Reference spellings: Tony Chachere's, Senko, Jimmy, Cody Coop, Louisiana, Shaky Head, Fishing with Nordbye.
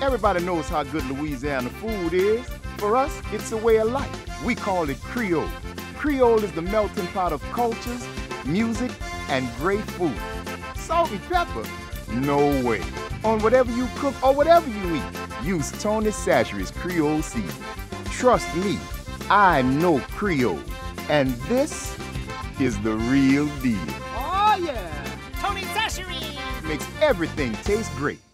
Everybody knows how good Louisiana food is. For us, it's a way of life. We call it Creole. Creole is the melting pot of cultures, music, and great food. Salt and pepper? No way. On whatever you cook or whatever you eat, use Tony Chachere's Creole seasoning. Trust me, I know Creole. And this is the real deal. Oh yeah, Tony Chachere's! Makes everything taste great.